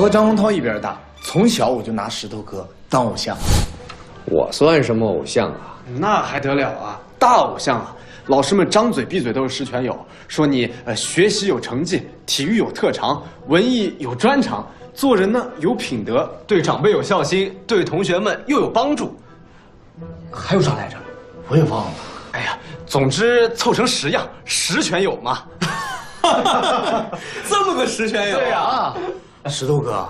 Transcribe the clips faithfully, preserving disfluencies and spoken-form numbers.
我和张洪涛一边大，从小我就拿石头哥当偶像。我算什么偶像啊？那还得了啊，大偶像啊！老师们张嘴闭嘴都是十全友，说你呃学习有成绩，体育有特长，文艺有专长，做人呢有品德，对长辈有孝心，对同学们又有帮助。还有啥来着？我也忘了。哎呀，总之凑成十样，十全友嘛。这么个十全友？对呀。 石头哥，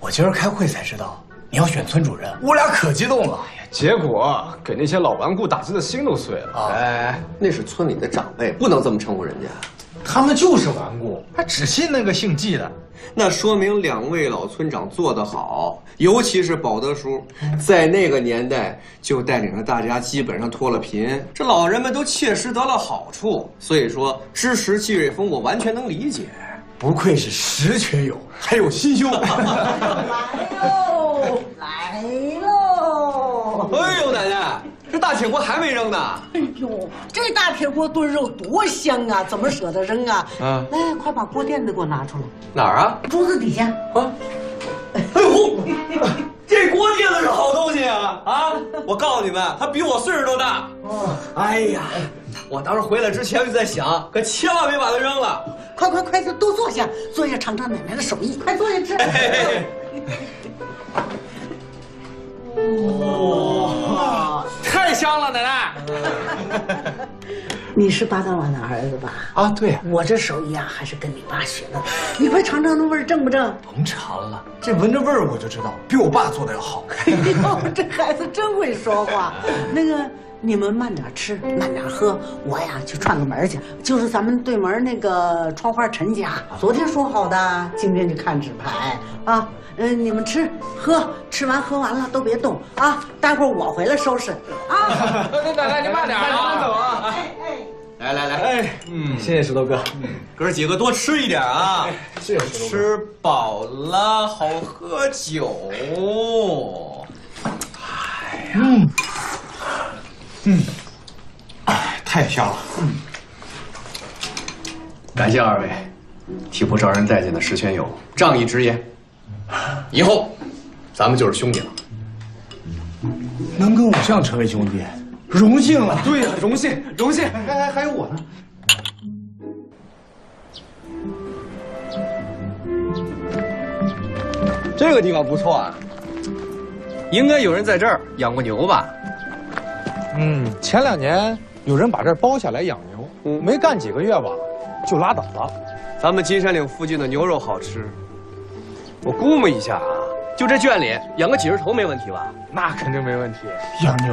我今儿开会才知道你要选村主任，我俩可激动了。哎呀，结果给那些老顽固打击的心都碎了。啊、哎，那是村里的长辈，不能这么称呼人家。他们就是顽固，还只信那个姓纪的。那说明两位老村长做得好，尤其是保德叔，在那个年代就带领着大家基本上脱了贫，这老人们都切实得了好处。所以说，支持纪瑞峰，我完全能理解。 不愧是十全友，还有心胸。来喽，来喽！哎呦，奶奶，这大铁锅还没扔呢。哎呦，这大铁锅炖肉多香啊，怎么舍得扔啊？啊，来，快把锅垫子给我拿出来。哪儿啊？桌子底下。啊。哎呦，这锅垫子是好东西啊！啊，我告诉你们，它比我岁数都大。哦，哎呀。 我当时回来之前就在想，可千万别把它扔了！快快快，都坐下，坐下尝尝奶奶的手艺，快坐下吃。哇，太香了，奶奶！你是八大碗的儿子吧？啊，对。我这手艺啊，还是跟你爸学的。你快尝尝那味儿正不正？甭尝了，这闻着味儿我就知道，比我爸做的要好。哎呦，这孩子真会说话。那个。 你们慢点吃，慢点喝。我呀去串个门去，就是咱们对门那个窗花陈家，昨天说好的，今天去看纸牌啊。嗯、呃，你们吃喝，吃完喝完了都别动啊，待会儿我回来收拾啊。奶奶，你慢点啊，慢走啊。哎哎，来来来，哎，嗯，谢谢石头哥，哥几个多吃一点啊。谢谢石头哥。吃饱了好喝酒。哎呀。嗯 嗯，哎，太香了！嗯，感谢二位提拨招人待见的石全友，仗义直言，以后咱们就是兄弟了。能跟偶像成为兄弟，荣幸了。对呀、啊，荣幸，荣幸。还还还有我呢。这个地方不错啊，应该有人在这儿养过牛吧？ 嗯，前两年有人把这儿包下来养牛，嗯、没干几个月吧，就拉倒了。咱们金山岭附近的牛肉好吃，我估摸一下啊，就这圈里养个几十头没问题吧？那肯定没问题，养牛。